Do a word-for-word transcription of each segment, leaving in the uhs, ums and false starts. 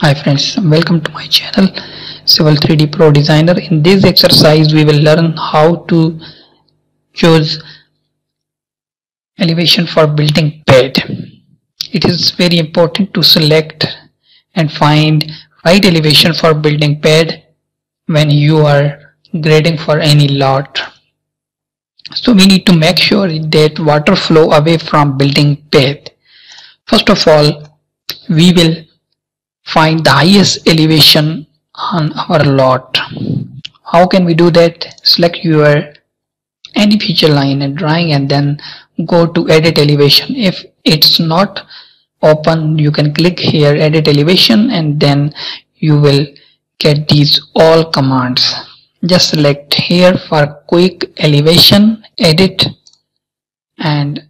Hi friends, welcome to my channel Civil three D Pro Designer. In this exercise we will learn how to choose elevation for building bed. It is very important to select and find right elevation for building bed when you are grading for any lot. So we need to make sure that water flow away from building bed. First of all, we will find the highest elevation on our lot. How can we do that? Select your any feature line and drawing and then go to edit elevation. If it's not open, you can click here edit elevation and then you will get these all commands. Just select here for quick elevation edit and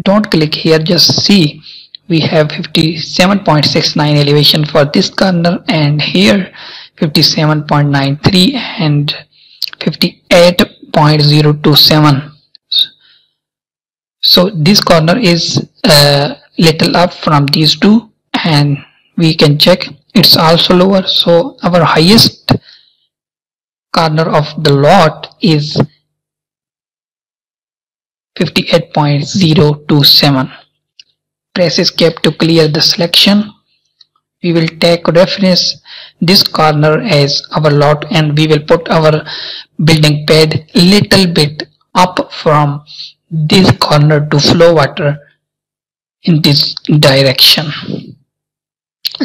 don't click here, just see. We have fifty-seven point six nine elevation for this corner and here fifty-seven point nine three and fifty-eight point zero two seven. So this corner is a little up from these two and we can check it's also lower. So our highest corner of the lot is fifty-eight point zero two seven. Press escape to clear the selection. We will take reference this corner as our lot and we will put our building pad little bit up from this corner to flow water in this direction.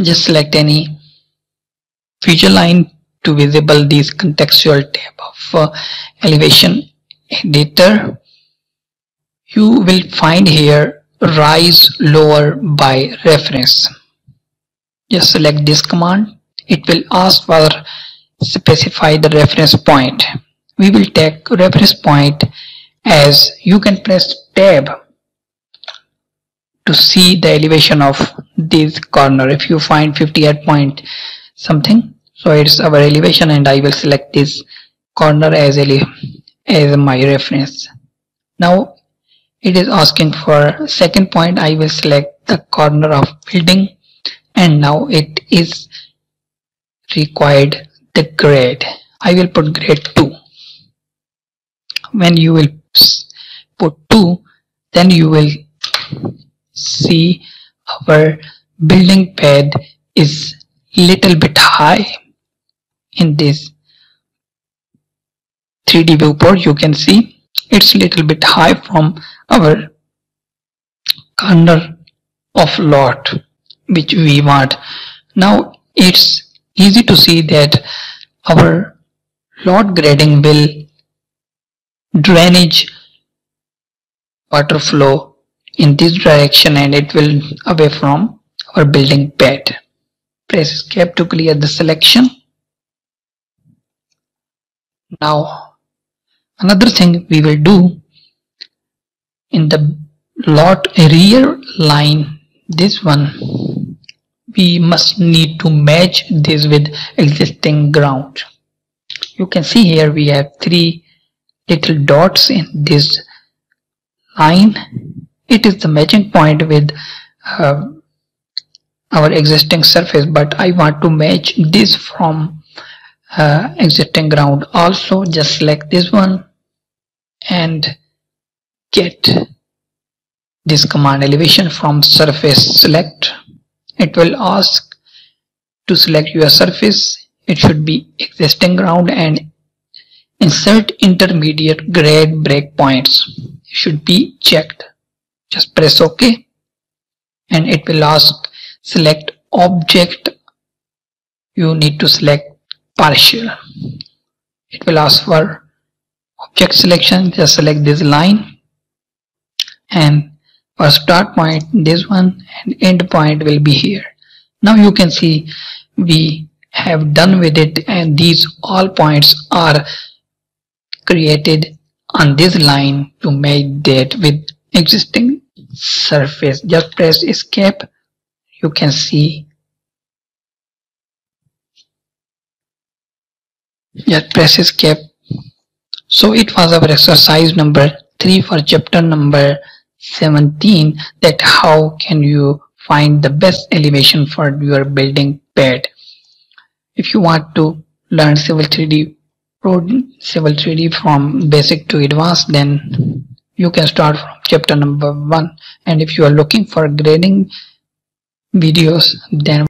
Just select any feature line to visible this contextual tab of uh, elevation editor. You will find here rise lower by reference. Just select this command. It will ask for specify the reference point. We will take reference point as you can press tab to see the elevation of this corner. If you find fifty-eight point something, so it's our elevation and I will select this corner as as my reference. Now it is asking for second point. I will select the corner of building and now it is required the grade. I will put grade two. When you will put two, then you will see our building pad is little bit high. In this three D viewport you can see it's a little bit high from our corner of lot which we want. Now it's easy to see that our lot grading will drainage water flow in this direction and it will away from our building bed. Press escape to clear the selection. Now another thing we will do in the lot rear line, this one, we must need to match this with existing ground. You can see here we have three little dots in this line. It is the matching point with uh, our existing surface, but I want to match this from Uh, existing ground also. Just select this one and get this command elevation from surface select. It will ask to select your surface. It should be existing ground and insert intermediate grade breakpoints should be checked. Just press OK and it will ask select object. You need to select partial. It will ask for object selection. Just select this line and for start point this one and end point will be here. Now you can see we have done with it and these all points are created on this line to make that with existing surface. Just press escape. You can see. Just press escape. So it was our exercise number three for chapter number seventeen, that how can you find the best elevation for your building pad. If you want to learn Civil three D Pro Civil three D from basic to advanced, then you can start from chapter number one. And if you are looking for grading videos, then